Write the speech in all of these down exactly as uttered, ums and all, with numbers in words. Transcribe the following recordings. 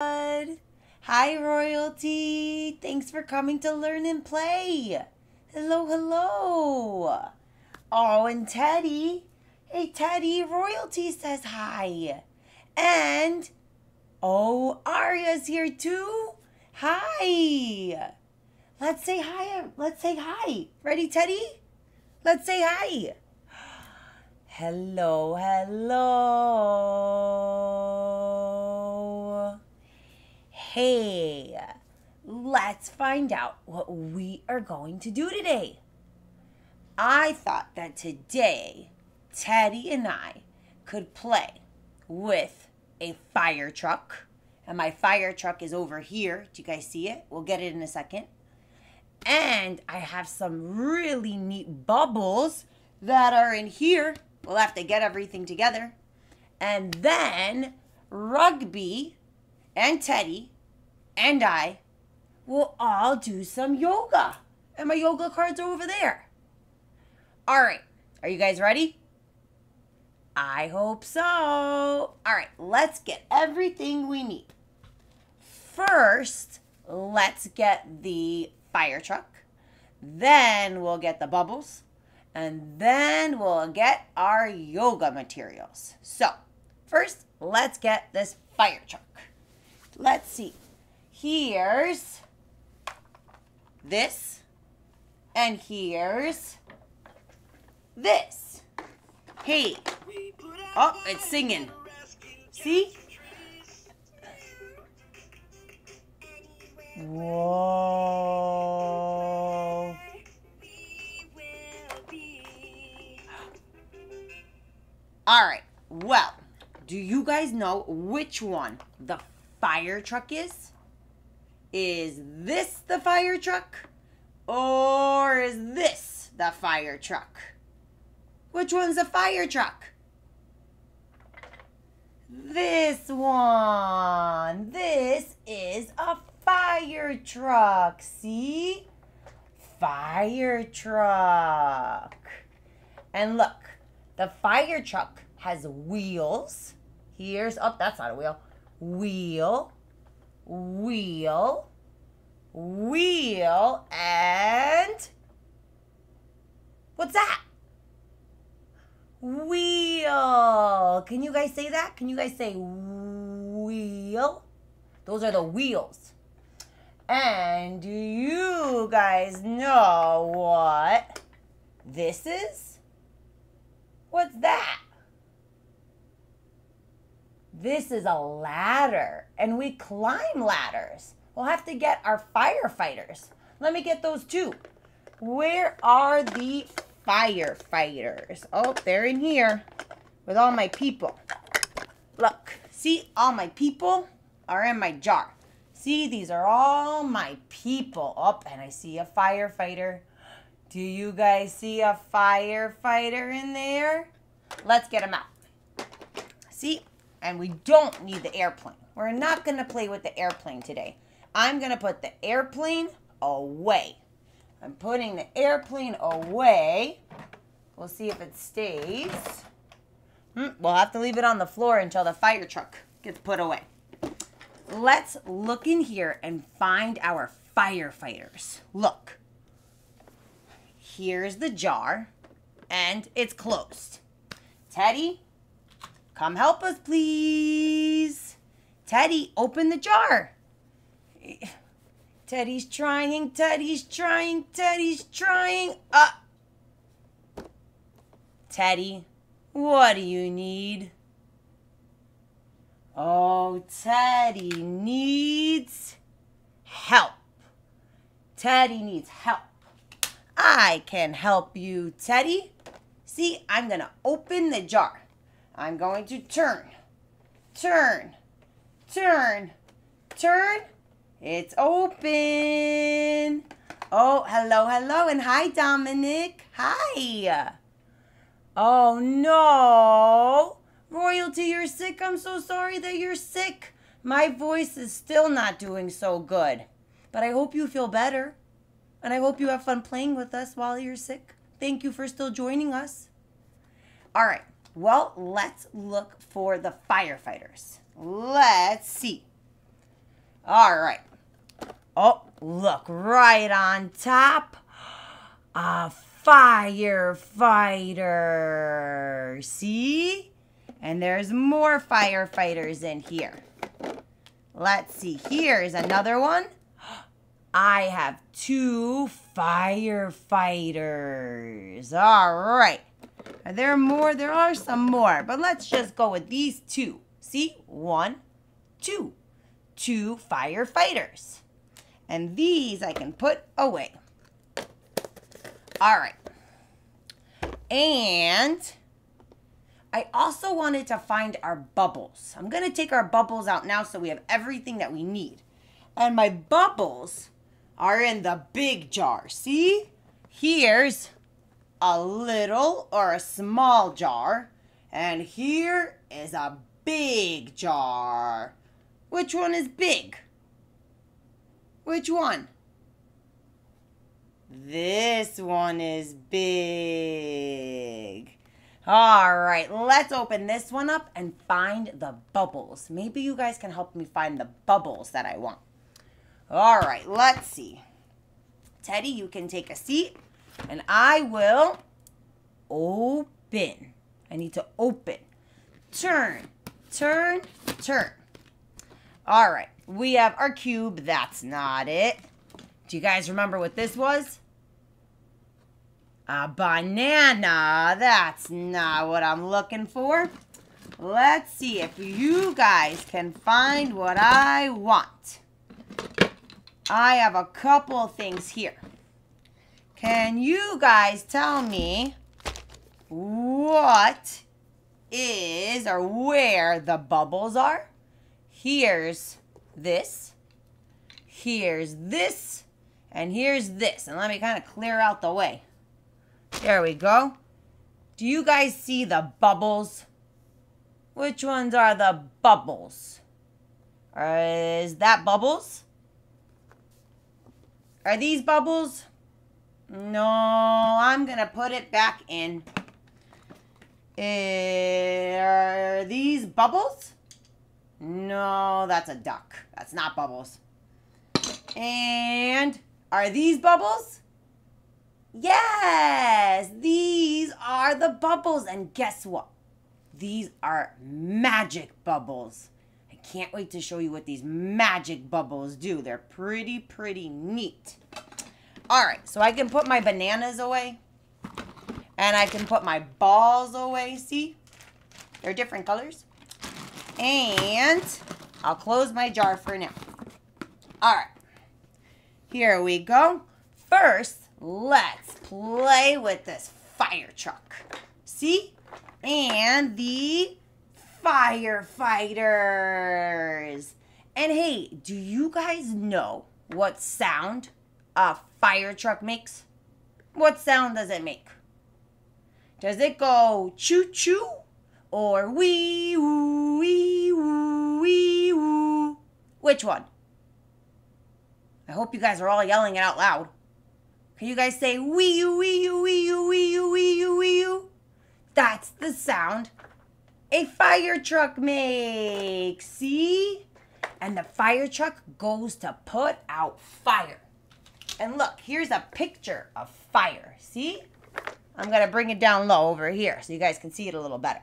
Hi, Royalty. Thanks for coming to Learn and Play. Hello, hello. Oh, and Teddy. Hey, Teddy. Royalty says hi. And, oh, Aria's here too. Hi. Let's say hi. Let's say hi. Ready, Teddy? Let's say hi. Hello, hello. Hey, let's find out what we are going to do today. I thought that today, Teddy and I could play with a fire truck. And my fire truck is over here. Do you guys see it? We'll get it in a second. And I have some really neat bubbles that are in here. We'll have to get everything together. And then Rugby and Teddy and I will all do some yoga. And my yoga cards are over there. All right. Are you guys ready? I hope so. All right. Let's get everything we need. First, let's get the fire truck. Then we'll get the bubbles. And then we'll get our yoga materials. So, first, let's get this fire truck. Let's see. Here's this. And here's this. Hey. Oh, it's singing. See? Whoa. All right. Well, do you guys know which one the fire truck is? Is this the fire truck? Or is this the fire truck? Which one's the fire truck? This one. This is a fire truck. See? Fire truck. And look. The fire truck has wheels. Here's, oh, that's not a wheel. Wheel, wheel, wheel, and what's that? Wheel. Can you guys say that? Can you guys say wheel? Those are the wheels. And do you guys know what this is? What's that? This is a ladder, and we climb ladders. We'll have to get our firefighters. Let me get those too. Where are the firefighters? Oh, they're in here with all my people. Look, see, all my people are in my jar. See, these are all my people. Oh, and I see a firefighter. Do you guys see a firefighter in there? Let's get him out. See? And we don't need the airplane. We're not going to play with the airplane today. I'm going to put the airplane away. I'm putting the airplane away. We'll see if it stays. Hmm, we'll have to leave it on the floor until the fire truck gets put away. Let's look in here and find our firefighters. Look. Here's the jar, and it's closed. Teddy, come help us, please. Teddy, open the jar. Teddy's trying, Teddy's trying, Teddy's trying. Uh, Teddy, what do you need? Oh, Teddy needs help. Teddy needs help. I can help you, Teddy. See, I'm going to open the jar. I'm going to turn, turn, turn, turn. It's open. Oh, hello, hello, and hi, Dominic. Hi. Oh, no. Royalty, you're sick. I'm so sorry that you're sick. My voice is still not doing so good, but I hope you feel better. And I hope you have fun playing with us while you're sick. Thank you for still joining us. All right. Well, let's look for the firefighters. Let's see. All right. Oh, look, right on top. A firefighter. See? And there's more firefighters in here. Let's see. Here's another one. I have two firefighters. All right. Are there more? There are some more. But let's just go with these two. See? One, two. Two firefighters. And these I can put away. All right. And I also wanted to find our bubbles. I'm going to take our bubbles out now so we have everything that we need. And my bubbles are in the big jar. See? Here's a little or a small jar. And here is a big jar. Which one is big? Which one? This one is big. All right, let's open this one up and find the bubbles. Maybe you guys can help me find the bubbles that I want. All right, let's see. Teddy, you can take a seat, and I will open. I need to open. Turn, turn, turn. All right, we have our cube. That's not it. Do you guys remember what this was? A banana. That's not what I'm looking for. Let's see if you guys can find what I want. I have a couple things here. Can you guys tell me what is or where the bubbles are? Here's this, here's this, and here's this. And let me kind of clear out the way. There we go. Do you guys see the bubbles? Which ones are the bubbles? Is that bubbles? Are these bubbles? No, I'm going to put it back in. Are these bubbles? No, that's a duck. That's not bubbles. And are these bubbles? Yes, these are the bubbles. And guess what? These are magic bubbles. I can't wait to show you what these magic bubbles do. They're pretty, pretty neat. All right, so I can put my bananas away. And I can put my balls away. See? They're different colors. And I'll close my jar for now. All right, here we go. First, let's play with this fire truck. See? And the firefighters. And hey, do you guys know what sound a fire truck makes? What sound does it make? Does it go choo-choo? Or wee woo wee woo wee woo. Which one? I hope you guys are all yelling it out loud. Can you guys say wee woo wee woo wee woo wee woo wee woo wee woo? That's the sound a fire truck makes. See? And the fire truck goes to put out fire. And look, here's a picture of fire. See? I'm gonna bring it down low over here so you guys can see it a little better.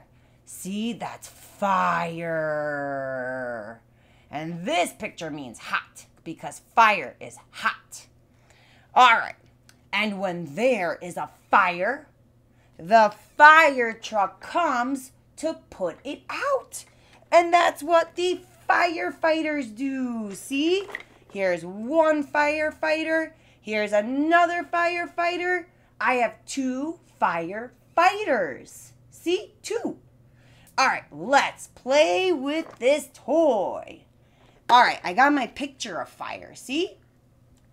See, that's fire. And this picture means hot because fire is hot. All right. And when there is a fire, the fire truck comes to put it out. And that's what the firefighters do. See? Here's one firefighter. Here's another firefighter. I have two firefighters. See? Two. All right, let's play with this toy. All right, I got my picture of fire, see?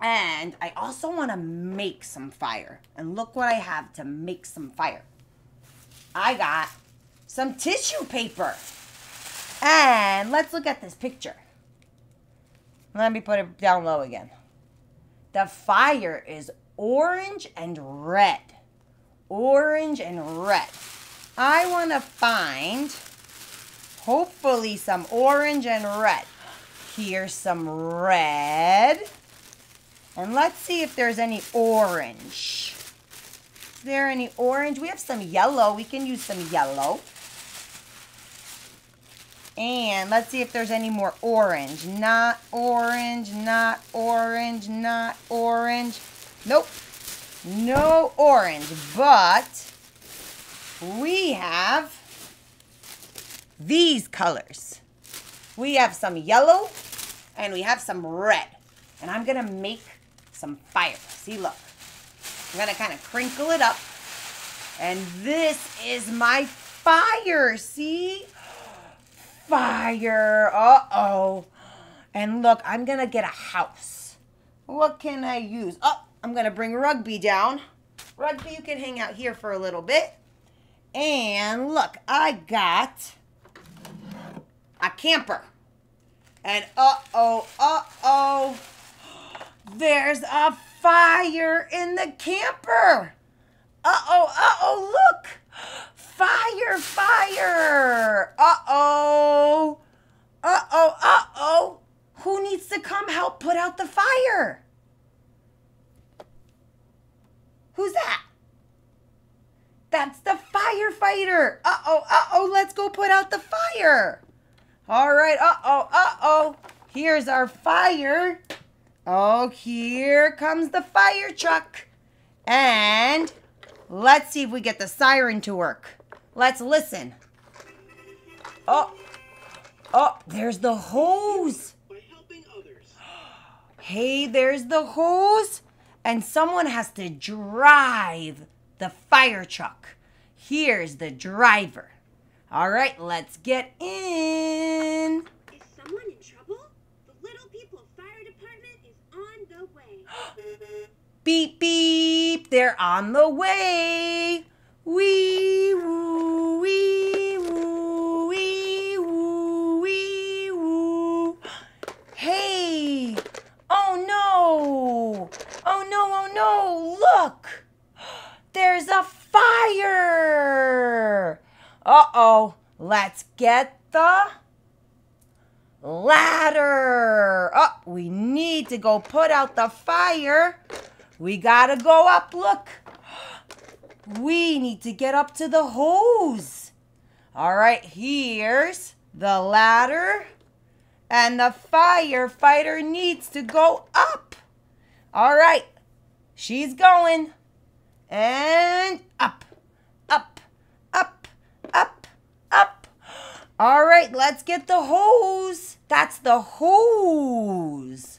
And I also want to make some fire. And look what I have to make some fire. I got some tissue paper. And let's look at this picture. Let me put it down low again. The fire is orange and red. Orange and red. I want to find, hopefully, some orange and red. Here's some red. And let's see if there's any orange. Is there any orange? We have some yellow. We can use some yellow. And let's see if there's any more orange. Not orange, not orange, not orange. Nope. No orange. But we have these colors. We have some yellow and we have some red. And I'm going to make some fire. See, look. I'm going to kind of crinkle it up. And this is my fire. See? Fire. Uh-oh. And look, I'm going to get a house. What can I use? Oh, I'm going to bring Rugby down. Rugby, you can hang out here for a little bit. And look, I got a camper. And uh-oh, uh-oh. There's a fire in the camper. Uh-oh, uh-oh, look. Fire, fire. Uh-oh. Uh-oh, uh-oh. Who needs to come help put out the fire? Who's that? That's the firefighter. Uh-oh, uh-oh, let's go put out the fire. All right, uh-oh, uh-oh. Here's our fire. Oh, here comes the fire truck. And let's see if we get the siren to work. Let's listen. Oh, oh, there's the hose. By helping others. Hey, there's the hose. And someone has to drive the fire truck. Here's the driver. All right, let's get in. Is someone in trouble? The Little People Fire Department is on the way. Beep, beep, they're on the way. Wee, woo, wee, woo, wee, woo, wee, woo. Hey, oh no, oh no, oh no, look, there's a fire. Uh-oh, let's get the ladder. Oh, we need to go put out the fire. We gotta go up, look. We need to get up to the hose. All right, here's the ladder. And the firefighter needs to go up. All right, she's going. And up, up, up, up, up. All right, let's get the hose. That's the hose.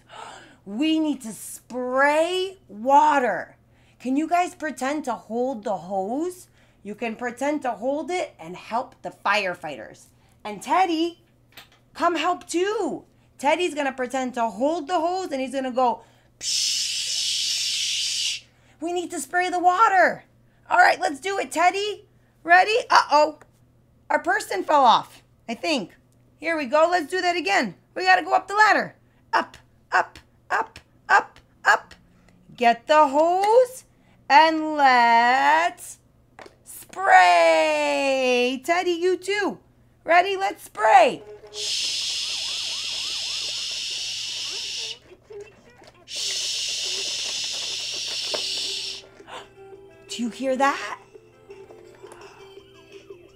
We need to spray water. Can you guys pretend to hold the hose? You can pretend to hold it and help the firefighters. And Teddy, come help too. Teddy's gonna pretend to hold the hose and he's gonna go, psh. We need to spray the water. All right, let's do it, Teddy. Ready? Uh-oh, our person fell off, I think. Here we go, let's do that again. We gotta go up the ladder. Up, up. Up, up, up. Get the hose and let's spray. Teddy, you too. Ready? Let's spray. Shh. Shh. Do you hear that?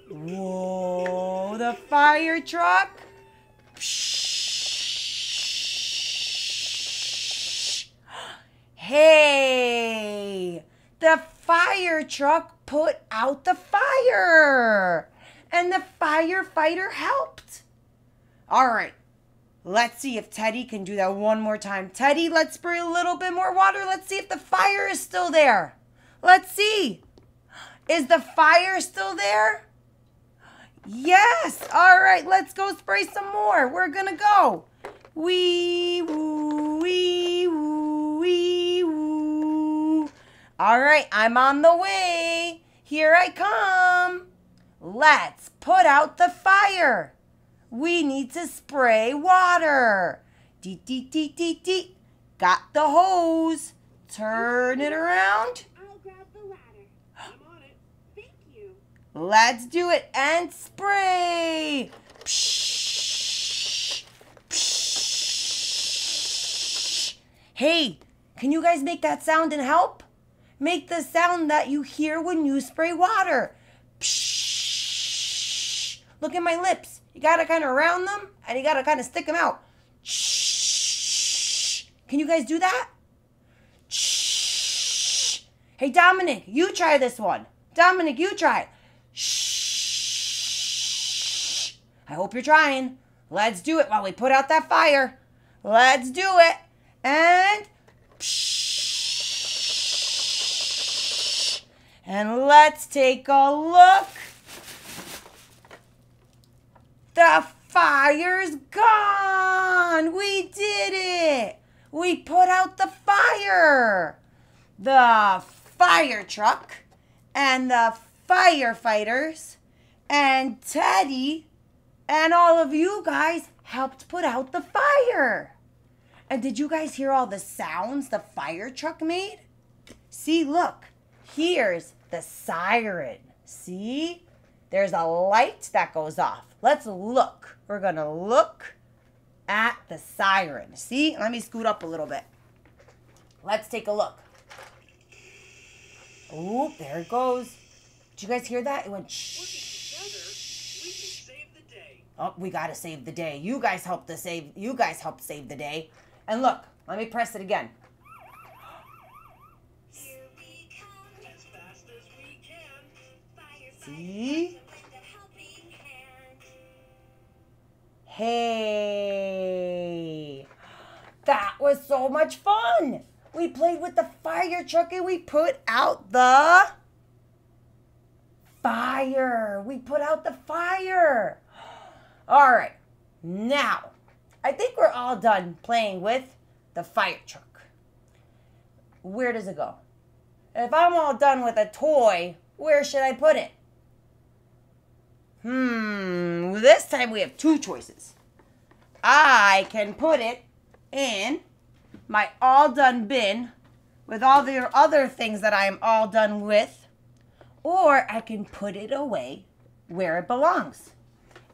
Whoa, the fire truck. Hey, the fire truck put out the fire and the firefighter helped. All right, let's see if Teddy can do that one more time. Teddy, let's spray a little bit more water. Let's see if the fire is still there. Let's see. Is the fire still there? Yes. All right, let's go spray some more. We're gonna go. Wee, woo, wee, woo, wee. All right, I'm on the way. Here I come. Let's put out the fire. We need to spray water. Dee, dee, dee, dee, dee. Got the hose. Turn it around. I'll grab the ladder. I'm on it. Thank you. Let's do it and spray. Psh, psh. Hey, can you guys make that sound and help? Make the sound that you hear when you spray water. Psh. Look at my lips. You gotta kind of round them and you gotta kind of stick them out. Shh. Can you guys do that? Shh. Hey, Dominic, you try this one. Dominic, you try it. Shh. I hope you're trying. Let's do it while we put out that fire. Let's do it. And psh. And let's take a look. The fire's gone. We did it. We put out the fire. The fire truck and the firefighters and Teddy and all of you guys helped put out the fire. And did you guys hear all the sounds the fire truck made? See, look, here's the siren. See, there's a light that goes off. Let's look. We're gonna look at the siren. See, let me scoot up a little bit. Let's take a look. Oh, there it goes. Did you guys hear that? It went shh. Oh, we gotta save the day. You guys helped to save. You guys helped save the day. And look, let me press it again. Here we come as fast as we can. See? Hey, that was so much fun. We played with the fire truck and we put out the fire. We put out the fire. All right, now, I think we're all done playing with the fire truck. Where does it go? If I'm all done with a toy, where should I put it? Hmm, this time we have two choices. I can put it in my all done bin with all the other things that I am all done with, or I can put it away where it belongs.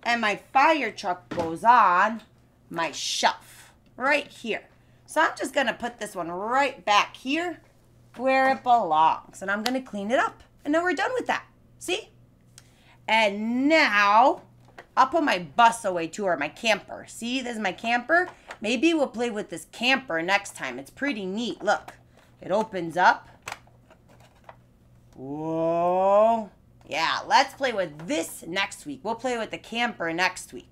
And my fire truck goes on my shelf right here. So I'm just gonna put this one right back here where it belongs. And I'm gonna clean it up. And now we're done with that, see? And now I'll put my bus away too, or my camper. See, this is my camper. Maybe we'll play with this camper next time. It's pretty neat, look. It opens up. Whoa. Yeah, let's play with this next week. We'll play with the camper next week.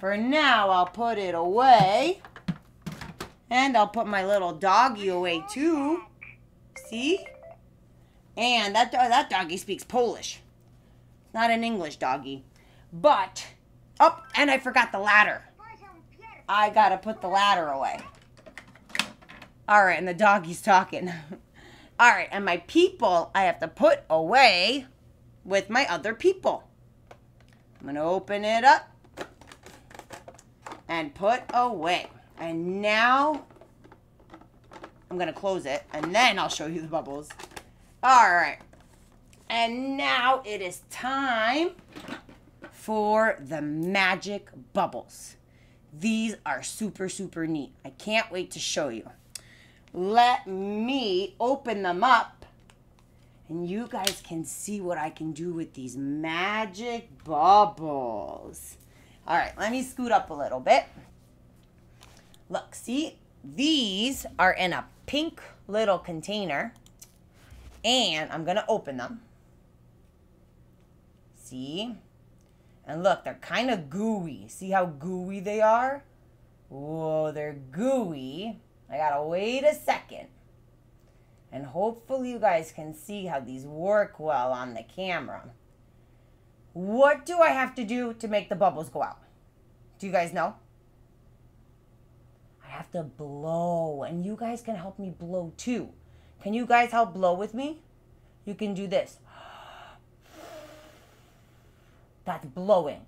For now, I'll put it away. And I'll put my little doggy away too. See? And that, that doggy speaks Polish. Not an English doggy. But, oh, and I forgot the ladder. I gotta put the ladder away. All right, and the doggy's talking. All right, and my people I have to put away with my other people. I'm gonna open it up and put away. And now I'm gonna close it and then I'll show you the bubbles. All right, and now it is time for the magic bubbles. These are super, super neat. I can't wait to show you. Let me open them up and you guys can see what I can do with these magic bubbles. All right, let me scoot up a little bit. Look, see, these are in a pink little container and I'm gonna open them. See? And look, they're kind of gooey. See how gooey they are? Whoa, they're gooey. I gotta wait a second. And hopefully you guys can see how these work well on the camera. What do I have to do to make the bubbles go out? Do you guys know? I have to blow, and you guys can help me blow too. Can you guys help blow with me? You can do this. That's blowing.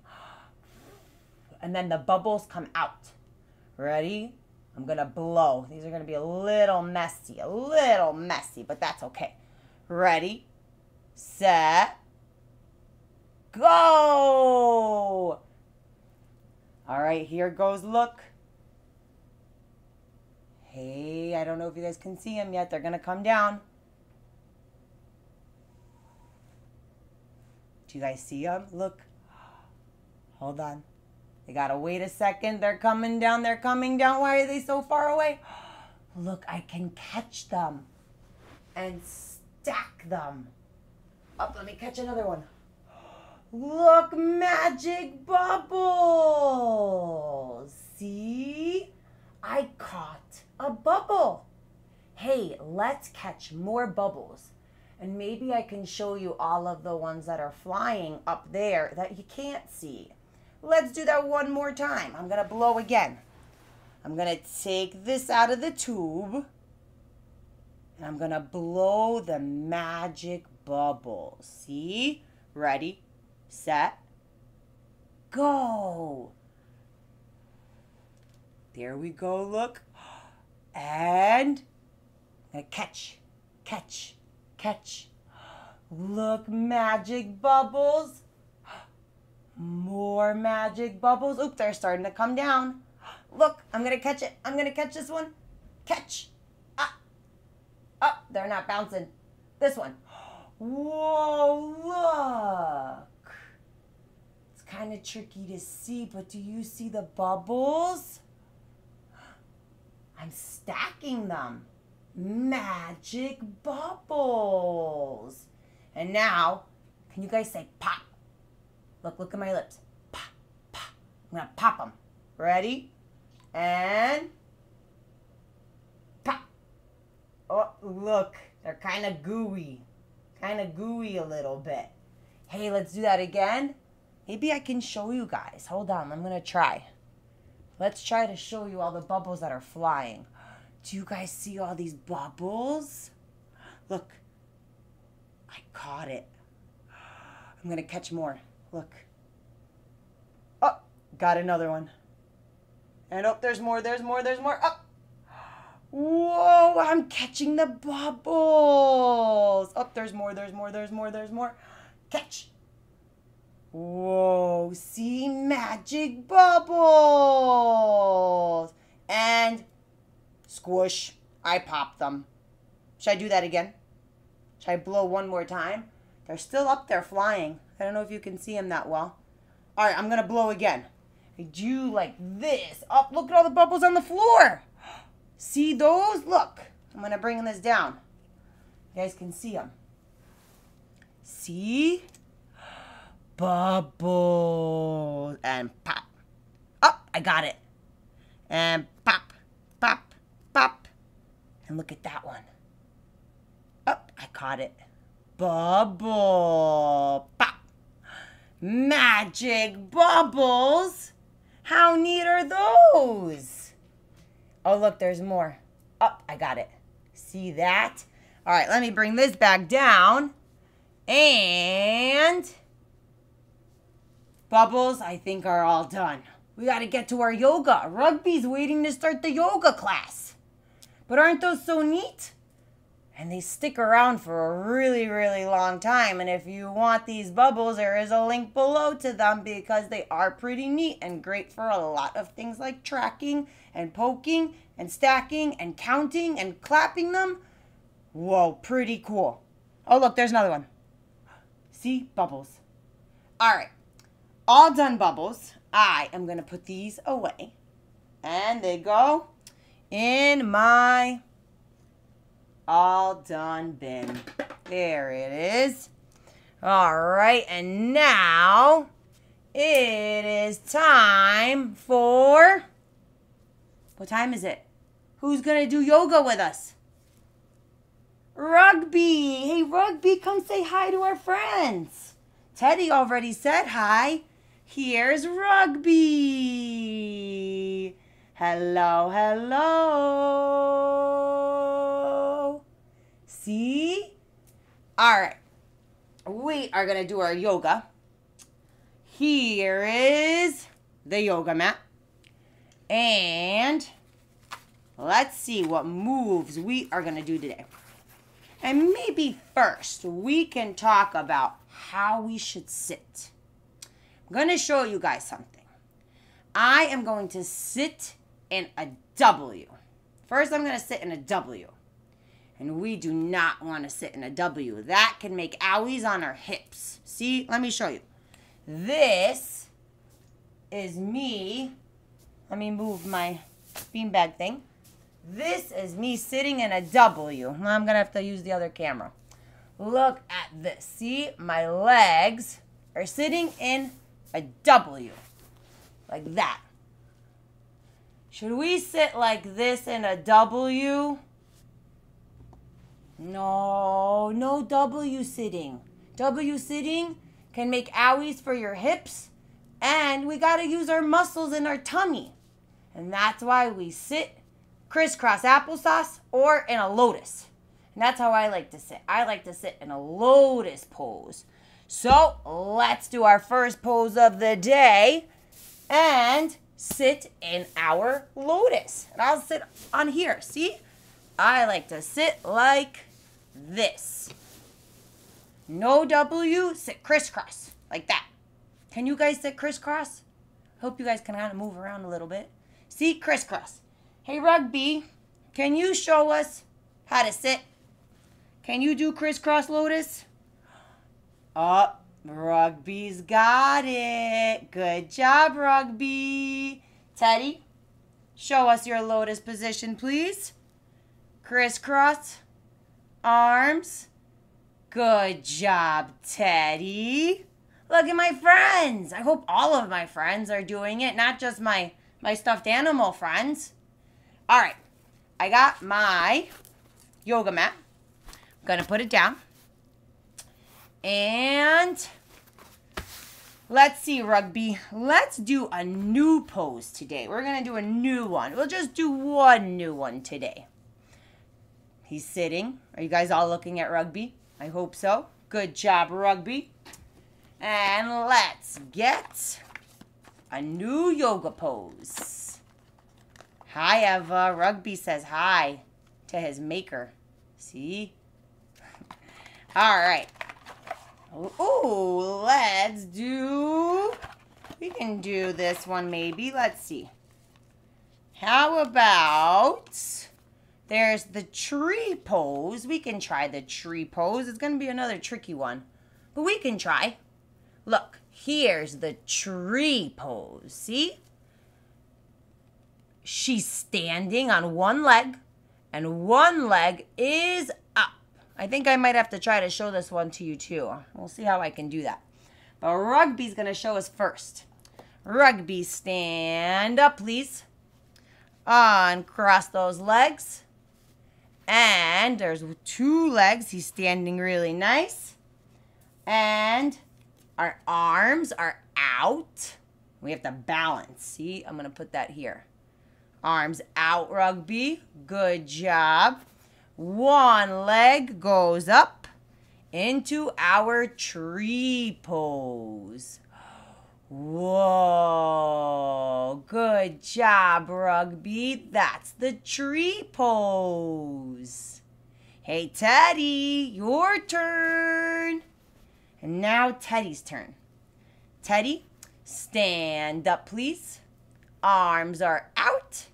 And then the bubbles come out. Ready? I'm gonna blow. These are gonna be a little messy, a little messy, but that's okay. Ready, set, go! All right, here goes, look. Hey, I I don't know if you guys can see them yet. They're going to come down. Do you guys see them? Look. Hold on. They got to wait a second. They're coming down. They're coming down. Why are they so far away? Look, I can catch them and stack them up. Let me catch another one. Look, magic bubbles. See? I caught a bubble. Hey, let's catch more bubbles. And maybe I can show you all of the ones that are flying up there that you can't see. Let's do that one more time. I'm going to blow again. I'm going to take this out of the tube. And I'm going to blow the magic bubble. See? Ready, set, go. There we go, look. And catch, catch, catch. Look, magic bubbles. More magic bubbles. Oops, they're starting to come down. Look, I'm gonna catch it. I'm gonna catch this one. Catch, up, up. They're not bouncing. This one. Whoa, look. It's kind of tricky to see, but do you see the bubbles? I'm stacking them. Magic bubbles. And now, can you guys say pop? Look, look at my lips. Pop, pop. I'm gonna pop them. Ready? And pop. Oh, look. They're kind of gooey. Kind of gooey a little bit. Hey, let's do that again. Maybe I can show you guys. Hold on, I'm gonna try. Let's try to show you all the bubbles that are flying. Do you guys see all these bubbles? Look, I caught it. I'm gonna catch more. Look. Oh, got another one. And oh, there's more, there's more, there's more. Oh. Whoa, I'm catching the bubbles. Oh, there's more, there's more, there's more, there's more. Catch. Whoa, see, magic bubbles. And squish, I popped them. Should I do that again? Should I blow one more time? They're still up there flying. I don't know if you can see them that well. All right, I'm gonna blow again. I do like this. Oh, look at all the bubbles on the floor. See those? Look, I'm going to bring this down. You guys can see them. See? Bubbles. And pop. Oh, I got it. And pop, pop, pop. And look at that one. Oh, I caught it. Bubble. Pop. Magic bubbles. How neat are those? Oh, look, there's more. Oh, I got it. See that? All right, let me bring this back down. And bubbles, I think, are all done. We got to get to our yoga. Rugby's waiting to start the yoga class. But aren't those so neat? And they stick around for a really, really long time. And if you want these bubbles, there is a link below to them because they are pretty neat and great for a lot of things like tracking and poking and stacking and counting and clapping them. Whoa, pretty cool. Oh, look, there's another one. See? Bubbles. All right. All done bubbles. I am going to put these away. And they go in my all done bin. There it is. All right, and now it is time for, what time is it? Who's gonna do yoga with us? Rugby. Hey, Rugby, come say hi to our friends. Teddy already said hi. Here's Rugby. Hello, hello. See? All right. We are going to do our yoga. Here is the yoga mat. And let's see what moves we are going to do today. And maybe first we can talk about how we should sit. I'm going to show you guys something. I am going to sit in a W First, I'm going to sit in a W. And we do not want to sit in a W. That can make owies on our hips. See? Let me show you. This is me. Let me move my beanbag thing. This is me sitting in a W. I'm going to have to use the other camera. Look at this. See? My legs are sitting in a W. Like that. Should we sit like this in a W? No, no W sitting. W sitting can make owies for your hips, and we gotta use our muscles in our tummy. And that's why we sit crisscross applesauce or in a lotus. And that's how I like to sit. I like to sit in a lotus pose. So let's do our first pose of the day and sit in our lotus. And I'll sit on here, see? I like to sit like this. No W, sit crisscross, like that. Can you guys sit crisscross? Hope you guys can kind of move around a little bit. See, crisscross. Hey, Rugby, can you show us how to sit? Can you do crisscross lotus? Oh, Rugby's got it. Good job, Rugby. Teddy, show us your lotus position, please. Crisscross, arms. Good job, Teddy. Look at my friends. I hope all of my friends are doing it, not just my, my stuffed animal friends. All right, I got my yoga mat. I'm gonna put it down. And let's see, Rugby. Let's do a new pose today. We're gonna do a new one. We'll just do one new one today. He's sitting. Are you guys all looking at Rugby? I hope so. Good job, Rugby. And let's get a new yoga pose. Hi, Eva. Rugby says hi to his maker. See? All right. Ooh, let's do... We can do this one maybe. Let's see. How about... There's the tree pose. We can try the tree pose. It's going to be another tricky one, but we can try. Look, here's the tree pose. See? She's standing on one leg, and one leg is up. I think I might have to try to show this one to you, too. We'll see how I can do that. But Rugby's going to show us first. Rugby, stand up, please. Uncross those legs. And there's two legs. He's standing really nice. And our arms are out. We have to balance. See, I'm going to put that here. Arms out, Rugby. Good job. One leg goes up into our tree pose. Whoa. Good job, Rugby. That's the tree pose. Hey, Teddy, your turn. And now Teddy's turn. Teddy, stand up, please. Arms are out.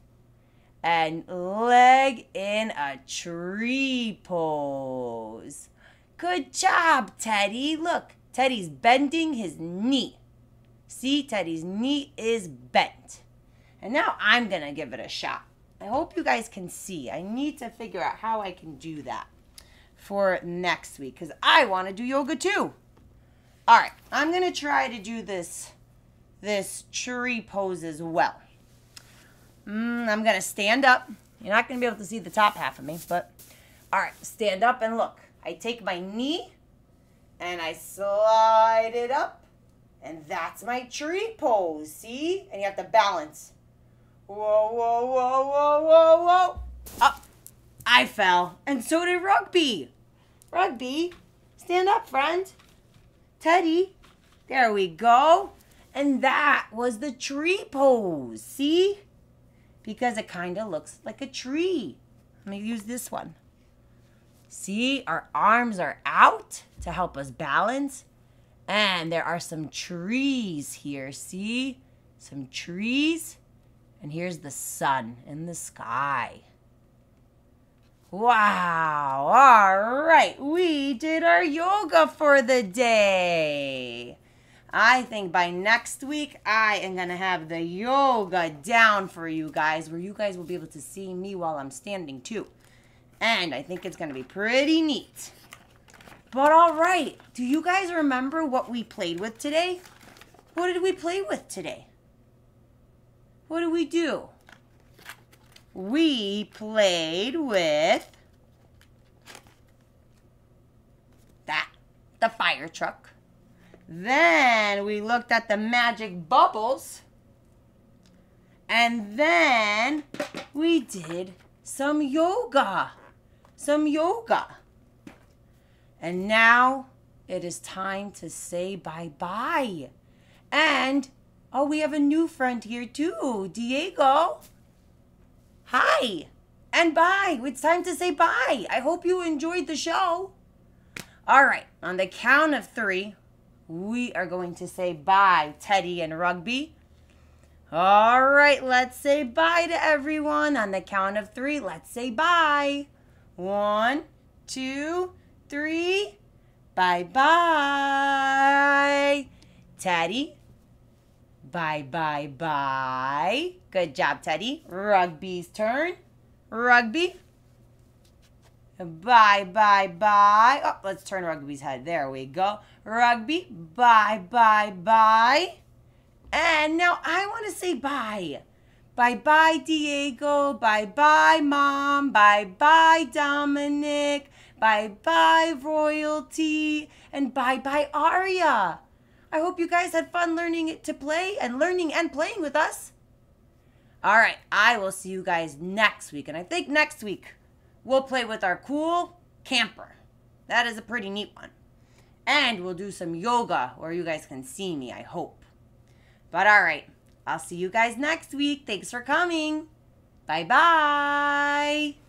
And leg in a tree pose. Good job, Teddy. Look, Teddy's bending his knee. See, Teddy's knee is bent. And now I'm going to give it a shot. I hope you guys can see. I need to figure out how I can do that for next week because I want to do yoga too. All right, I'm going to try to do this, this tree pose as well. Mm, I'm going to stand up. You're not going to be able to see the top half of me, but all right, stand up and look. I take my knee and I slide it up. And that's my tree pose, see? And you have to balance. Whoa, whoa, whoa, whoa, whoa, whoa. Oh, I fell. And so did Rugby. Rugby, stand up, friend. Teddy, there we go. And that was the tree pose, see? Because it kind of looks like a tree. Let me use this one. See, our arms are out to help us balance. And there are some trees here, see? Some trees. And here's the sun in the sky. Wow, all right, we did our yoga for the day. I think by next week, I am going to have the yoga down for you guys, where you guys will be able to see me while I'm standing too. And I think it's going to be pretty neat. But all right, do you guys remember what we played with today? What did we play with today? What did we do? We played with that, the fire truck. Then we looked at the magic bubbles. And then we did some yoga, some yoga. And now it is time to say bye-bye. And, oh, we have a new friend here too, Diego. Hi and bye. It's time to say bye. I hope you enjoyed the show. All right. On the count of three, we are going to say bye, Teddy and Rugby. All right. Let's say bye to everyone. On the count of three, let's say bye. One, two, three. Bye-bye. Teddy. Bye, bye, bye. Good job, Teddy. Rugby's turn. Rugby. Bye, bye, bye. Oh, let's turn Rugby's head. There we go. Rugby. Bye, bye, bye. And now I want to say bye. Bye-bye, Diego. Bye-bye, Mom. Bye-bye, Dominic. Bye-bye, Royalty. And bye-bye, Aria. I hope you guys had fun learning to play and learning and playing with us. All right, I will see you guys next week. And I think next week we'll play with our cool camper. That is a pretty neat one. And we'll do some yoga where you guys can see me, I hope. But all right, I'll see you guys next week. Thanks for coming. Bye-bye.